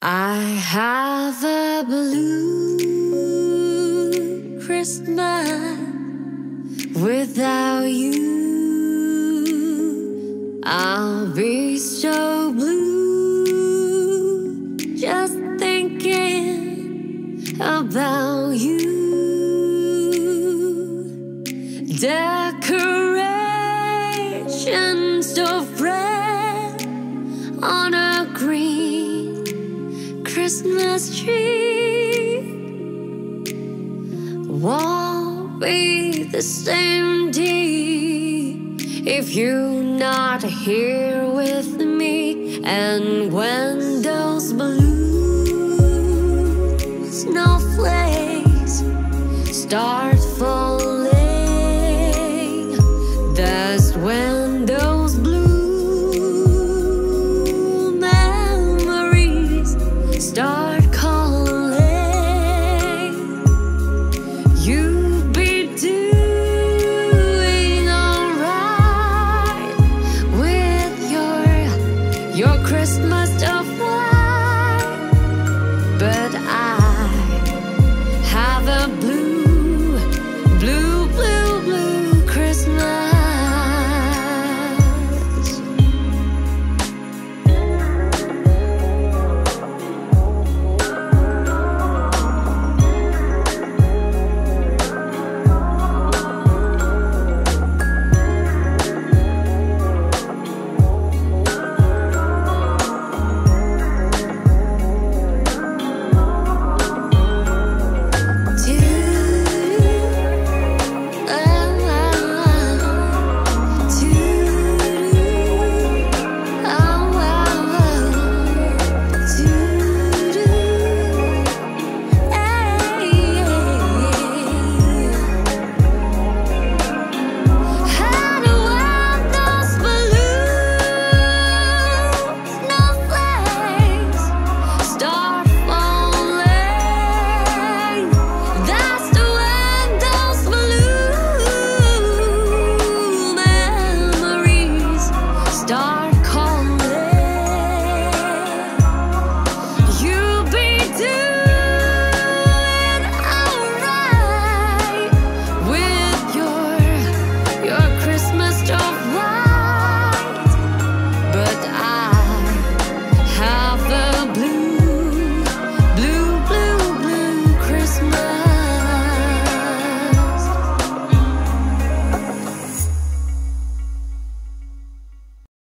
I have a blue Christmas without you. I'll be so blue just thinking about you. Decorations of red on a green Christmas tree won't be the same day if you're not here with me. And when those blue snowflakes start